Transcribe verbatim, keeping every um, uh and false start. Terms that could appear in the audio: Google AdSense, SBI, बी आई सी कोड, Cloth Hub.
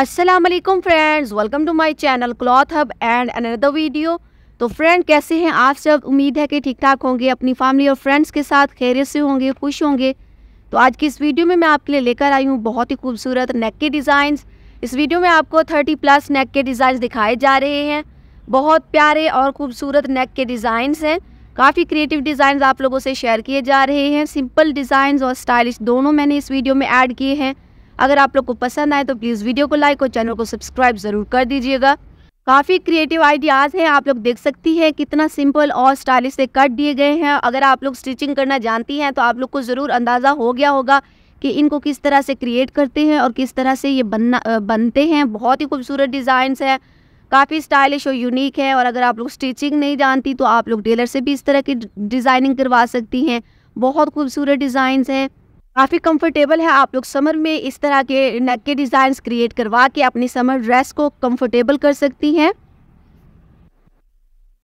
अस्सलाम वालेकुम friends, welcome to my channel cloth hub and another video. तो friend, कैसे हैं आप सब? उम्मीद है कि ठीक ठाक होंगे, अपनी फैमिली और फ्रेंड्स के साथ खैरियत से होंगे, खुश होंगे। तो आज की इस वीडियो में मैं आपके लिए लेकर आई हूँ बहुत ही खूबसूरत नेक के डिज़ाइंस। इस वीडियो में आपको थर्टी प्लस नेक के डिज़ाइंस दिखाए जा रहे हैं। बहुत प्यारे और खूबसूरत नेक के डिज़ाइंस हैं, काफ़ी क्रिएटिव डिज़ाइंस आप लोगों से शेयर किए जा रहे हैं। सिंपल डिज़ाइंस और स्टाइलिश दोनों मैंने इस वीडियो में ऐड किए हैं। अगर आप लोग को पसंद आए तो प्लीज़ वीडियो को लाइक और चैनल को सब्सक्राइब ज़रूर कर दीजिएगा। काफ़ी क्रिएटिव आइडियाज़ हैं, आप लोग देख सकती हैं कितना सिंपल और स्टाइलिश से कट दिए गए हैं। अगर आप लोग स्टिचिंग करना जानती हैं तो आप लोग को ज़रूर अंदाज़ा हो गया होगा कि इनको किस तरह से क्रिएट करते हैं और किस तरह से ये बनना बनते हैं। बहुत ही खूबसूरत डिज़ाइंस हैं, काफ़ी स्टाइलिश और यूनिक है। और अगर आप लोग स्टिचिंग नहीं जानती तो आप लोग टेलर से भी इस तरह की डिज़ाइनिंग करवा सकती हैं। बहुत खूबसूरत डिज़ाइंस हैं, काफ़ी कंफर्टेबल है। आप लोग समर में इस तरह के नेक के डिज़ाइंस क्रिएट करवा के अपनी समर ड्रेस को कंफर्टेबल कर सकती हैं।